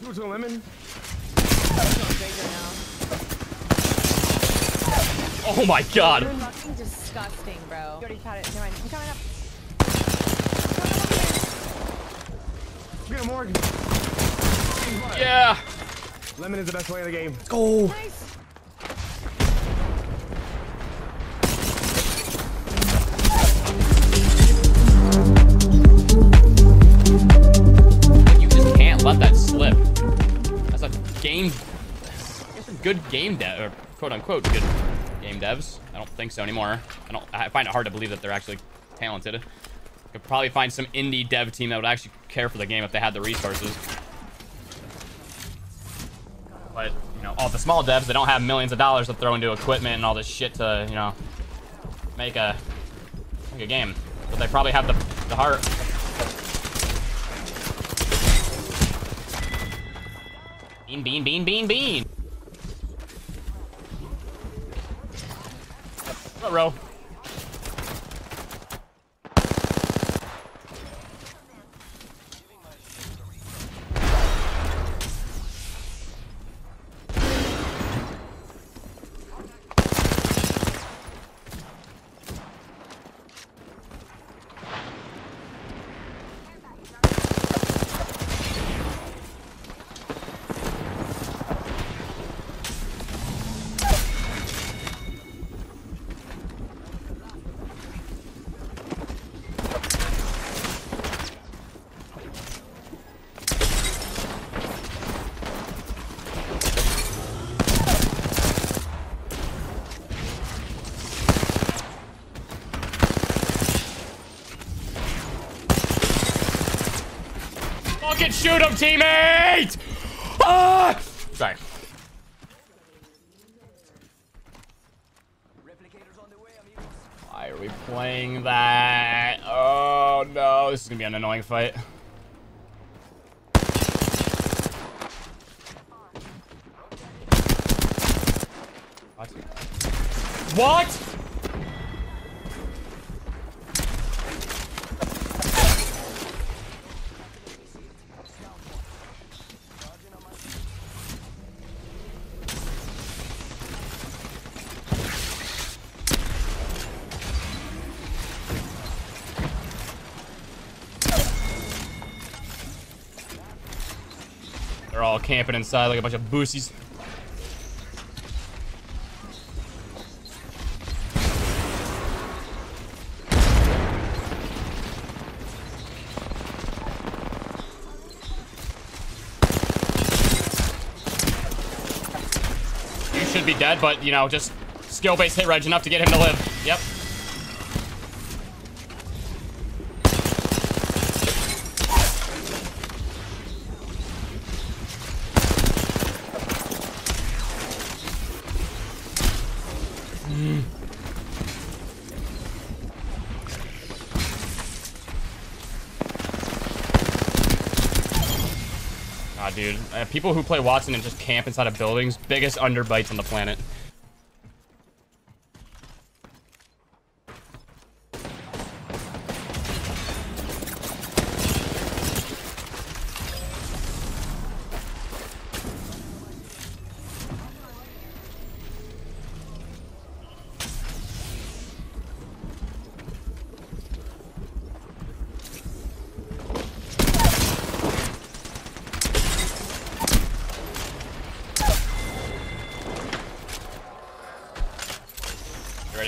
Here's a lemon. Oh my god. You're fucking disgusting, bro. You already caught it. Never mind. I'm coming up. Get a Morgan. Yeah. Lemon is the best way in the game. Let's go. Nice. You just can't let that slip. That's a game. That's a good game dev, or quote unquote good game devs. I don't think so anymore. I find it hard to believe that they're actually talented. Could probably find some indie dev team that would actually care for the game if they had the resources. But, you know, all the small devs, they don't have millions of dollars to throw into equipment and all this shit to, you know, make a game. But they probably have the heart. Bean, bean, bean, bean, bean. What, row? Shoot him, teammate! Ah! Sorry. Why are we playing that? Oh no, this is gonna be an annoying fight. What? Camping inside like a bunch of boosies. You should be dead, but you know, just skill-based hit reg enough to get him to live. Yep. Dude, people who play Watson and just camp inside of buildings, biggest underbites on the planet.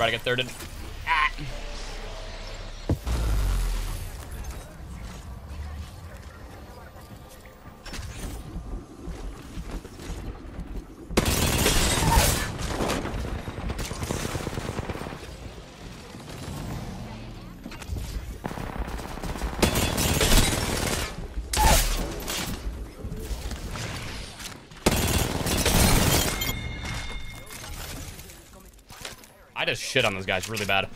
Everybody get thirded. Ah. I just shit on those guys really bad.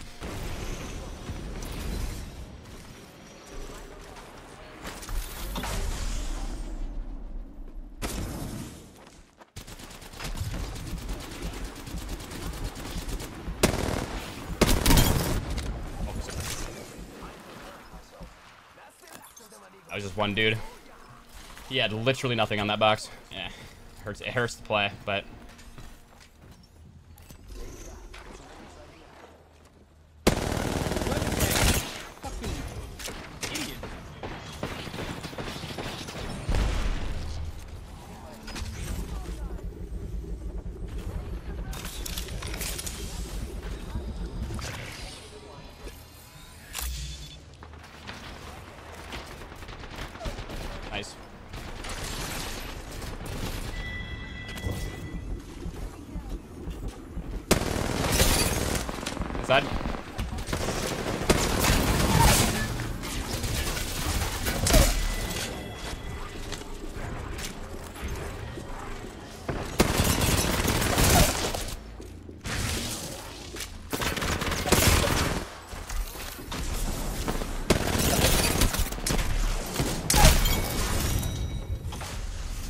That was just one dude. He had literally nothing on that box. Yeah, it hurts to play, but...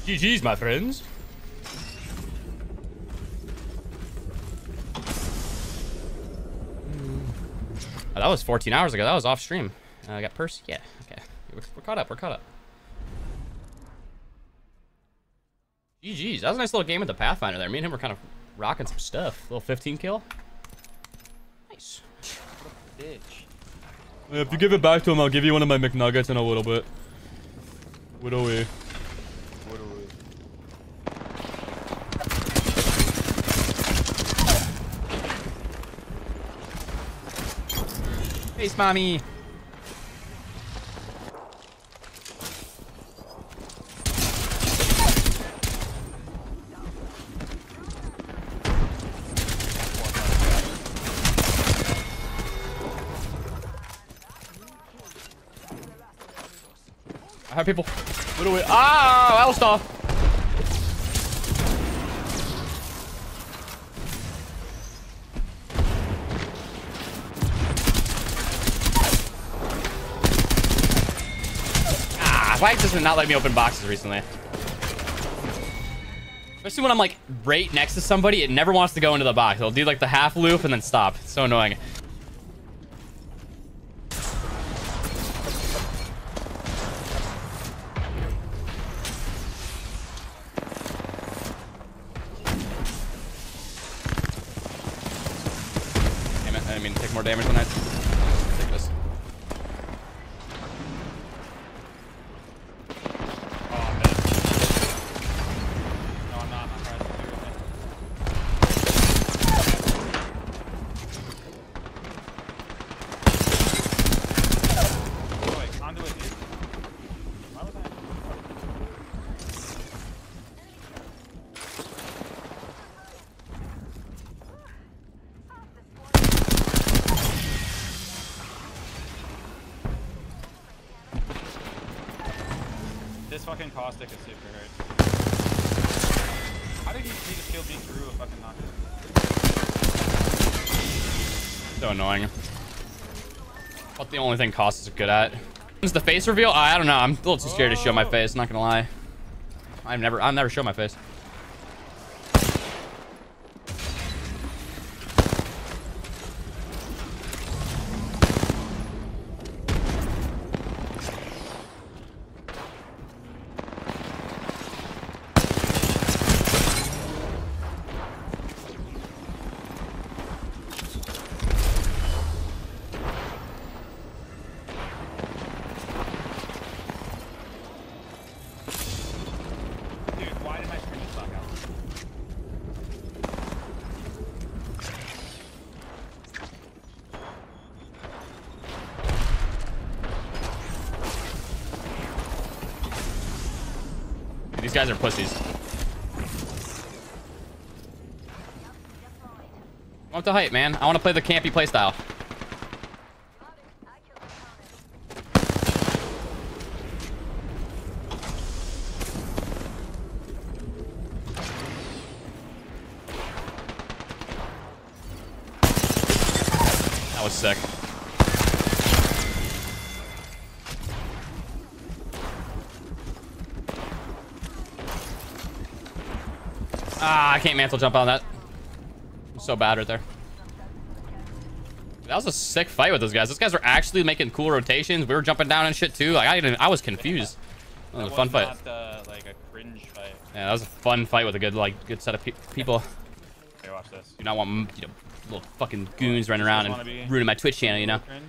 GG's, my friends. Oh, that was 14 hours ago. That was off stream. I got purse. Yeah. Okay. We're caught up. We're caught up. GG's. That was a nice little game with the Pathfinder there. Me and him were kind of rocking some stuff. Little 15 kill. Nice. What a bitch. If you give it back to him, I'll give you one of my McNuggets in a little bit. Widowy. Face mommy. I have people. What do we? Ah, L-Star. Why does it not let me open boxes recently? Especially when I'm like right next to somebody, it never wants to go into the box. It'll do like the half loop and then stop. It's so annoying. Damn it, I didn't mean to take more damage than I did. This fucking caustic is super hurt. How did he just kill me through a fucking knockdown? So annoying. What the only thing caustic is good at? Is the face reveal? I don't know. I'm a little too scared to show my face. Not gonna lie. I've never shown my face. These guys are pussies. What the hype, man? I want to play the campy playstyle. That was sick. Ah, I can't mantle jump on that. I'm so bad right there. That was a sick fight with those guys. Those guys were actually making cool rotations. We were jumping down and shit too. Like I was confused. That was a fun fight. Not, like a cringe fight. Yeah, that was a fun fight with a good set of people. Okay, watch this. Do not want little fucking goons running around and ruining my Twitch channel, you know. Cringe.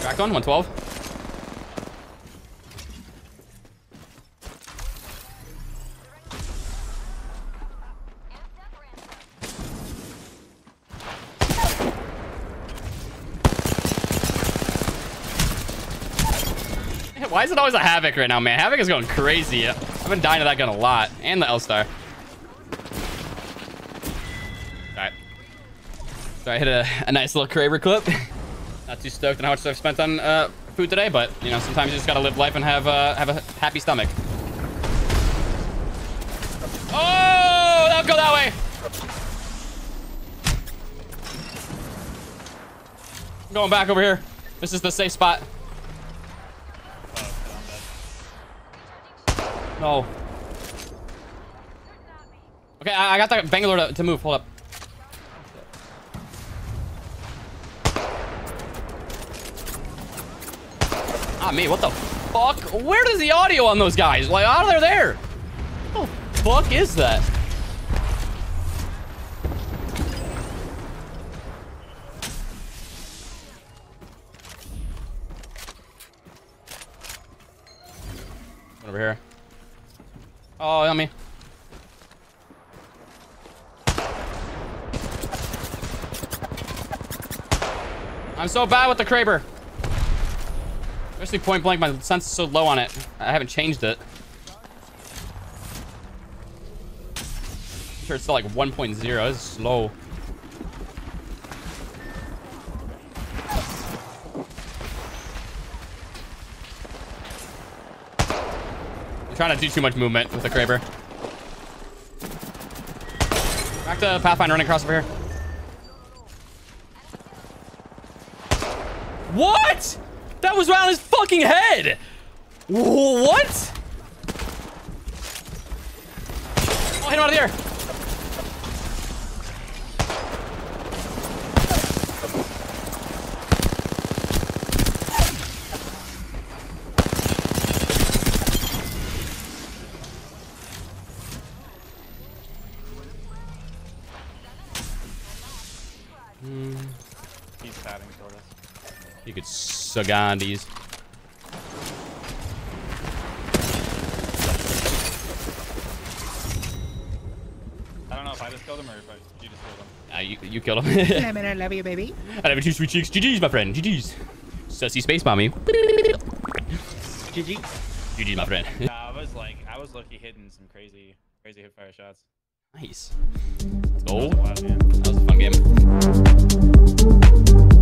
Crack on 112. Why is it always a Havoc right now, man? Havoc is going crazy. I've been dying to that gun a lot. And the L-Star. Alright. So I hit a nice little Kraber clip. Not too stoked on how much I've spent on food today, but, you know, sometimes you just gotta live life and have a happy stomach. Oh! Don't go that way! I'm going back over here. This is the safe spot. No. Okay, I got that Bangalore to move. Hold up. Ah, me. What the fuck? Where is the audio on those guys? Like, how are they there? What the fuck is that? Over here. Oh, on me. I'm so bad with the Kraber. Especially point blank, my sense is so low on it. I haven't changed it. I'm sure it's still like 1.0. It's slow. Trying to do too much movement with the Kraber. Back to Pathfinder running across over here. What? That was right on his fucking head. What? Oh, hit him out of the air. You could suck on these. I don't know if I just killed him or if you just killed him. You killed him. Lemon, I love you, baby. I love you, sweet cheeks. GG's, my friend. GG's. Sussy space mommy. GG. GG's, my friend. I was lucky hitting some crazy hipfire shots. Nice. Let's go. That was a fun game.